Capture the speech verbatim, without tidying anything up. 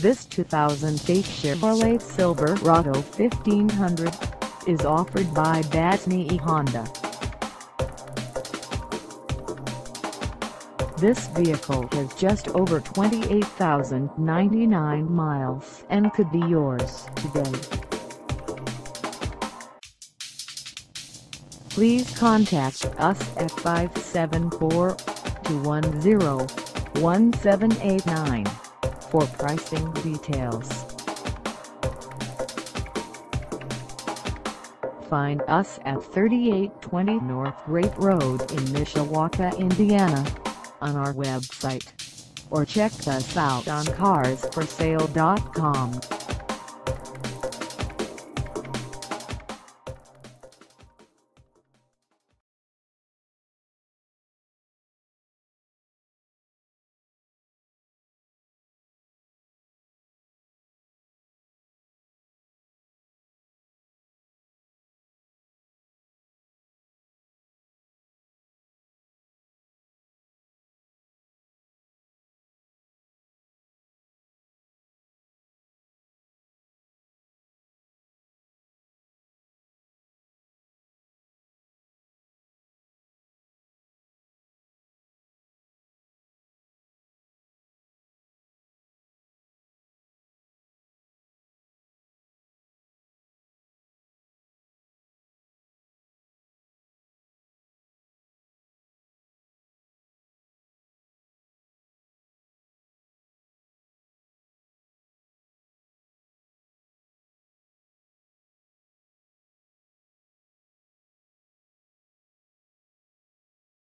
This two thousand eight Chevrolet Silverado fifteen hundred is offered by Basney Honda. This vehicle has just over twenty-eight thousand ninety-nine miles and could be yours today. Please contact us at five seven four, two one zero, one seven eight nine. For pricing details. Find us at thirty-eight twenty North Great Road in Mishawaka, Indiana, on our website, or check us out on cars for sale dot com.